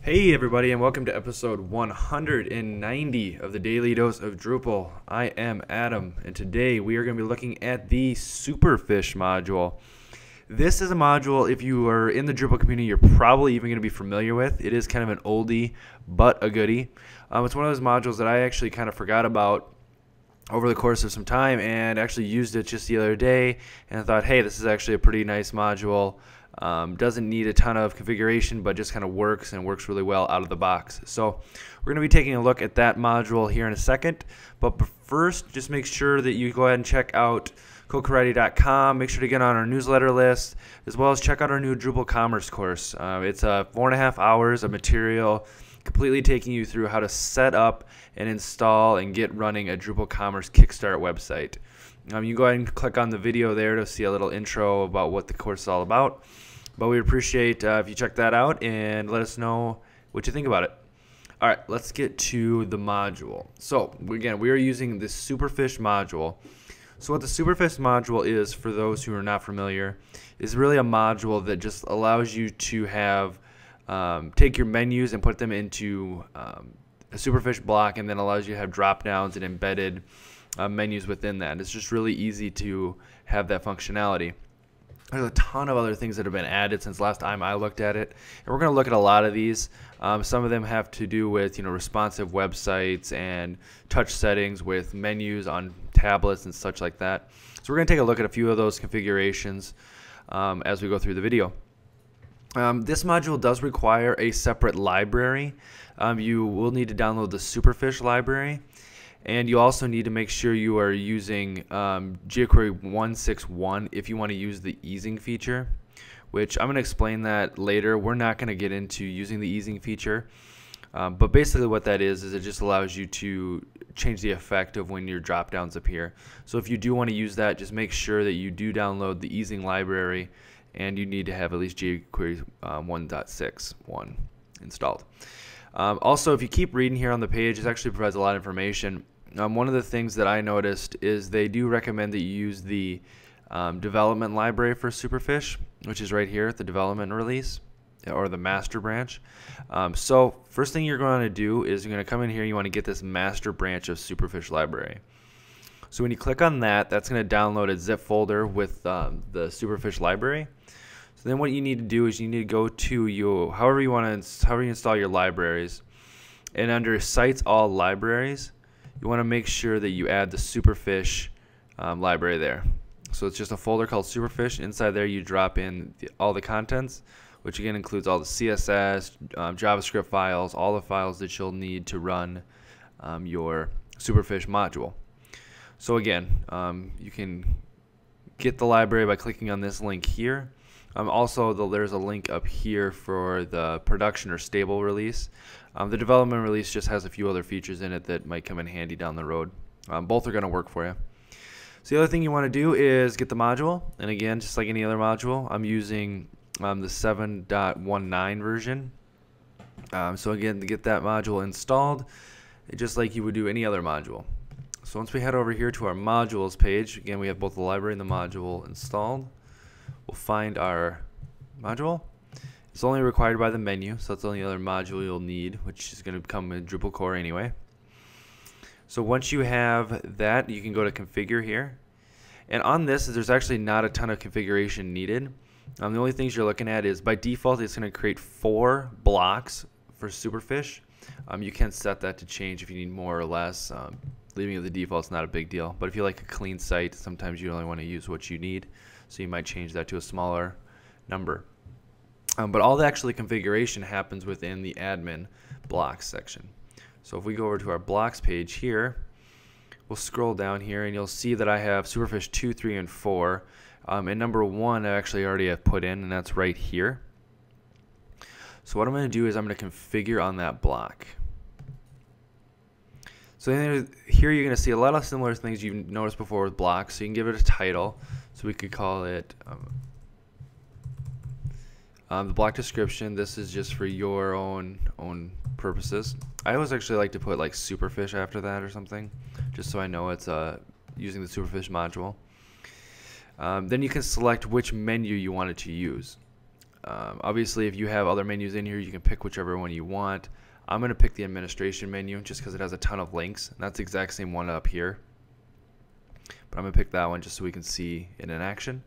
Hey everybody, and welcome to episode 190 of the Daily Dose of Drupal. I am Adam, and today we are going to be looking at the Superfish module. This is a module, if you are in the Drupal community, you're probably even going to be familiar with. It is kind of an oldie, but a goodie. It's one of those modules that I actually kind of forgot about over the course of some time, and actually used it just the other day, and I thought, hey, this is actually a pretty nice module. Doesn't need a ton of configuration, but just kind of works and works really well out of the box. So we're going to be taking a look at that module here in a second. But first, just make sure that you go ahead and check out CodeKarate.com. Make sure to get on our newsletter list, as well as check out our new Drupal Commerce course. It's 4.5 hours of material, completely taking you through how to set up and install and get running a Drupal Commerce Kickstart website. You go ahead and click on the video there to see a little intro about what the course is all about. But we appreciate if you check that out and let us know what you think about it. All right, let's get to the module. So again, we are using the Superfish module. So what the Superfish module is, for those who are not familiar, is really a module that just allows you to have take your menus and put them into a Superfish block, and then allows you to have drop downs and embedded menus within that. It's just really easy to have that functionality. There's a ton of other things that have been added since last time I looked at it, and we're going to look at a lot of these. Some of them have to do with, you know, responsive websites and touch settings with menus on tablets and such like that. So we're going to take a look at a few of those configurations as we go through the video. This module does require a separate library. You will need to download the Superfish library, and you also need to make sure you are using jQuery 1.6.1 if you want to use the easing feature, which I'm going to explain that later. We're not going to get into using the easing feature, but basically what that is it just allows you to change the effect of when your drop downs appear. So if you do want to use that, just make sure that you do download the easing library, and you need to have at least jQuery 1.6.1 installed. Also, if you keep reading here on the page, it actually provides a lot of information. One of the things that I noticed is they do recommend that you use the development library for Superfish, which is right here at the development release, or the master branch. So first thing you're going to do is you're going to come in here and you want to get this master branch of Superfish library. So when you click on that, that's going to download a zip folder with the Superfish library. So then what you need to do is you need to go to your, however you install your libraries, and under Sites All Libraries, you want to make sure that you add the Superfish library there. So it's just a folder called Superfish. Inside there you drop in all the contents, which again includes all the CSS, JavaScript files, all the files that you'll need to run your Superfish module. So again, you can get the library by clicking on this link here. Also, there's a link up here for the production or stable release. The development release just has a few other features in it that might come in handy down the road. Both are going to work for you. So the other thing you want to do is get the module. And again, just like any other module, I'm using the 7.19 version. So again, to get that module installed, just like you would do any other module. So once we head over here to our modules page, again, we have both the library and the module installed. We'll find our module. It's only required by the menu, so that's the only other module you'll need, which is going to come in Drupal core anyway. So once you have that, you can go to configure here, and on this there's actually not a ton of configuration needed. The only things you're looking at is, by default, it's going to create 4 blocks for Superfish. You can set that to change if you need more or less. Leaving it the default is not a big deal, but if you like a clean site, sometimes you only want to use what you need, so you might change that to a smaller number. But all the actually configuration happens within the admin blocks section. So if we go over to our blocks page here, we'll scroll down here and you'll see that I have Superfish 2, 3, and 4. And number 1 I actually already have put in, and that's right here. So what I'm going to do is I'm going to configure on that block. So here you're going to see a lot of similar things you've noticed before with blocks. So you can give it a title. So we could call it the block description. This is just for your own purposes. I always actually like to put like Superfish after that or something, just so I know it's using the Superfish module. Then you can select which menu you want it to use. Obviously, if you have other menus in here, you can pick whichever one you want. I'm going to pick the administration menu just because it has a ton of links. And that's the exact same one up here. But I'm going to pick that one just so we can see it in action.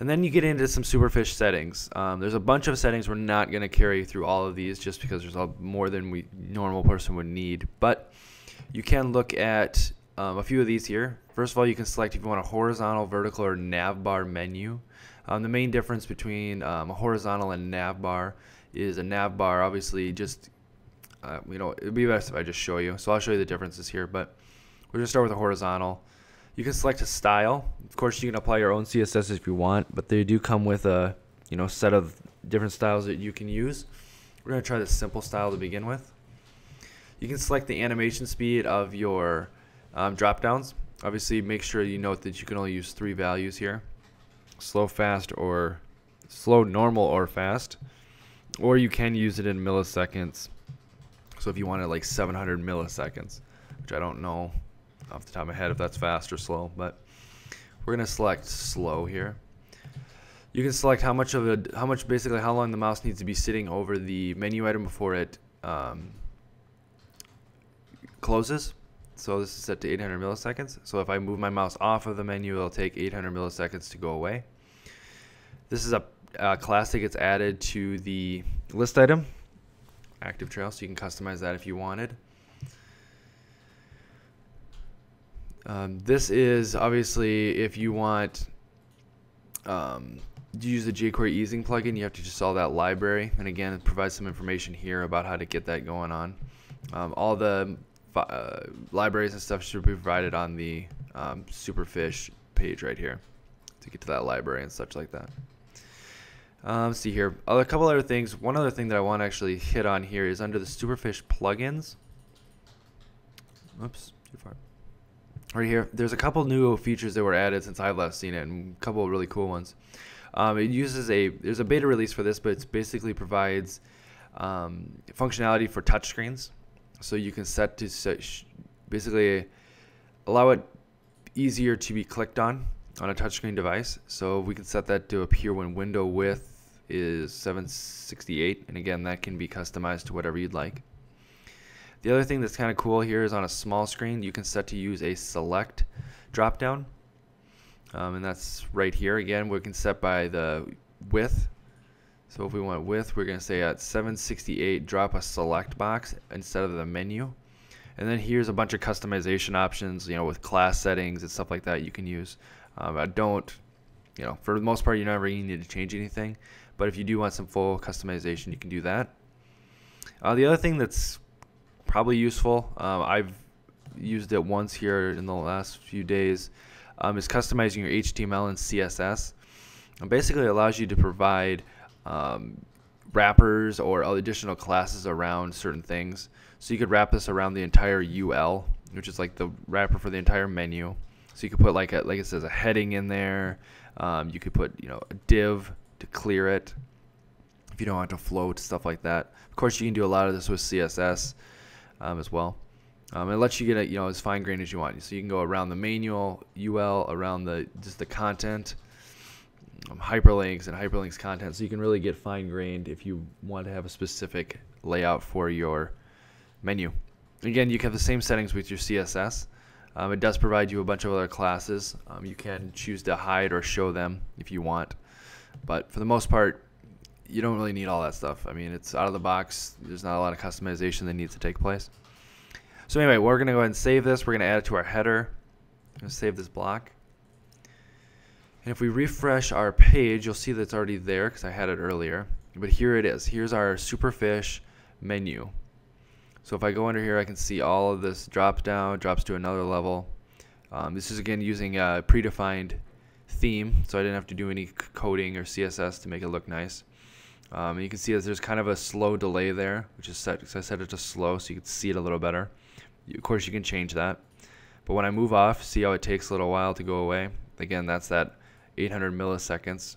And then you get into some Superfish settings. There's a bunch of settings. We're not going to carry through all of these just because there's more than we normal person would need. But you can look at a few of these here. First of all, you can select if you want a horizontal, vertical, or nav bar menu. The main difference between a horizontal and nav bar is a nav bar obviously just it would be best if I just show you. So I'll show you the differences here, but we're going to start with a horizontal. You can select a style. Of course, you can apply your own CSS if you want, but they do come with a set of different styles that you can use. We're going to try the simple style to begin with. You can select the animation speed of your drop-downs. Obviously, make sure you note that you can only use 3 values here. Slow, fast, or slow, normal, or fast. Or you can use it in milliseconds. So if you wanted like 700 milliseconds, which I don't know off the top of my head if that's fast or slow, but we're going to select slow here. You can select how much of a, basically how long the mouse needs to be sitting over the menu item before it closes. So this is set to 800 milliseconds. So if I move my mouse off of the menu, it'll take 800 milliseconds to go away. This is a classic. It's added to the list item, active trail, so you can customize that if you wanted. This is obviously if you want to use the jQuery easing plugin, you have to just install that library, and again, it provides some information here about how to get that going on. All the libraries and stuff should be provided on the Superfish page right here to get to that library and such like that. Let's see here. A couple other things. One other thing that I want to actually hit on here is under the Superfish plugins. Oops, too far. Right here, there's a couple new features that were added since I've last seen it, and a couple of really cool ones. It uses there's a beta release for this, but it basically provides functionality for touchscreens. So you can set to basically allow it easier to be clicked on a touchscreen device. So we can set that to appear when window width is 768, and again, that can be customized to whatever you'd like. The other thing that's kind of cool here is on a small screen, you can set to use a select dropdown, and that's right here. Again, we can set by the width. So if we want width, we're going to say at 768, drop a select box instead of the menu. And then here's a bunch of customization options, with class settings and stuff like that you can use. I don't, for the most part, you don't really need to change anything. But if you do want some full customization, you can do that. The other thing that's probably useful, I've used it once here in the last few days, is customizing your HTML and CSS. And basically, it allows you to provide wrappers or additional classes around certain things. So you could wrap this around the entire UL, which is like the wrapper for the entire menu. So you could put like it says a heading in there. You could put a div to clear it if you don't want to float, stuff like that. Of course, you can do a lot of this with CSS as well. It lets you get it as fine grained as you want. So you can go around the manual UL, around just the content, hyperlinks and hyperlinks content. So you can really get fine grained if you want to have a specific layout for your menu. Again, you can have the same settings with your CSS. It does provide you a bunch of other classes. You can choose to hide or show them if you want, but for the most part, you don't really need all that stuff. I mean, it's out of the box. There's not a lot of customization that needs to take place. So anyway, we're going to go ahead and save this. We're going to add it to our header. I'm going to save this block. And if we refresh our page, you'll see that's already there because I had it earlier. But here it is. Here's our Superfish menu. So if I go under here, I can see all of this drops down, drops to another level. This is again using a predefined theme, so I didn't have to do any coding or CSS to make it look nice. And you can see that there's kind of a slow delay there, which is set because I set it to slow, so you can see it a little better. Of course, you can change that. But when I move off, see how it takes a little while to go away. Again, that's that 800 milliseconds.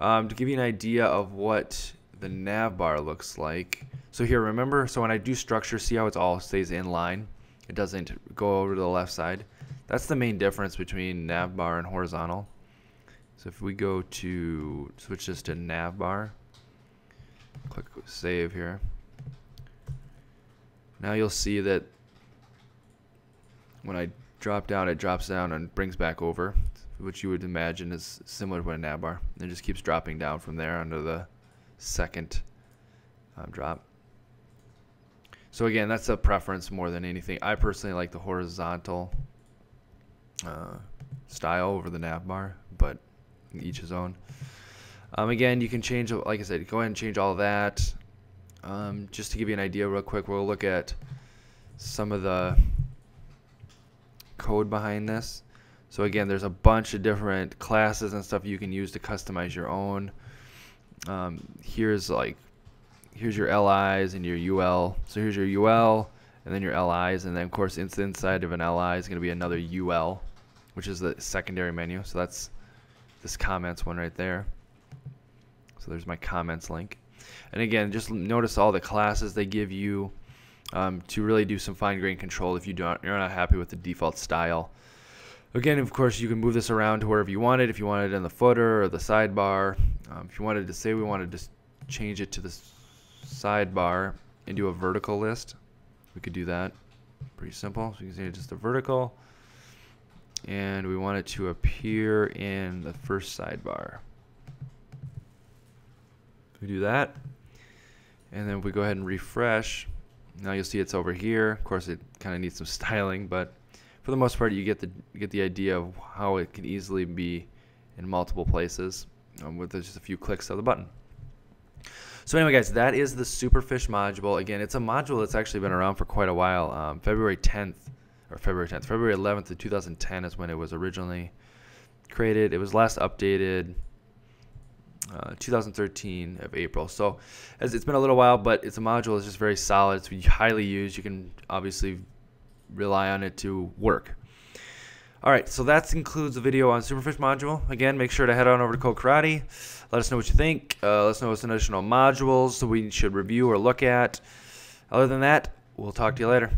To give you an idea of what the nav bar looks like. So here, remember, so when I do structure, see how it all stays in line? It doesn't go over to the left side. That's the main difference between nav bar and horizontal. So if we go to, switch this to navbar, click save here. Now you'll see that when I drop down, it drops down and brings back over, which you would imagine is similar to a navbar. It just keeps dropping down from there under the second drop. So again, that's a preference more than anything. I personally like the horizontal style over the navbar, but each his own. Again, you can change, like I said, go ahead and change all that. Just to give you an idea real quick, we'll look at some of the code behind this. So again, there's a bunch of different classes and stuff you can use to customize your own. Here's your LIs and your UL. So here's your UL and then your LIs, and then of course inside of an LI is going to be another UL, which is the secondary menu. So that's this comments one right there. So there's my comments link. And again, just notice all the classes they give you to really do some fine-grained control if you're not happy with the default style. Again, of course, you can move this around to wherever you want it. If you want it in the footer or the sidebar, if you wanted to say we wanted to change it to the sidebar and do a vertical list, we could do that. Pretty simple. So you can say just a vertical, and we want it to appear in the first sidebar. We do that, and then if we go ahead and refresh, now you'll see it's over here. Of course, it kind of needs some styling, but for the most part, you get the idea of how it can easily be in multiple places with just a few clicks of the button. So anyway, guys, that is the Superfish module. Again, it's a module that's actually been around for quite a while. February 11th of 2010 is when it was originally created. It was last updated 2013 of April. So as it's been a little while, but it's a module. It's just very solid. It's highly used. You can obviously rely on it to work. All right, so that concludes the video on Superfish module. Again, make sure to head on over to CodeKarate. Let us know what you think. Let us know what's additional modules we should review or look at. Other than that, we'll talk to you later.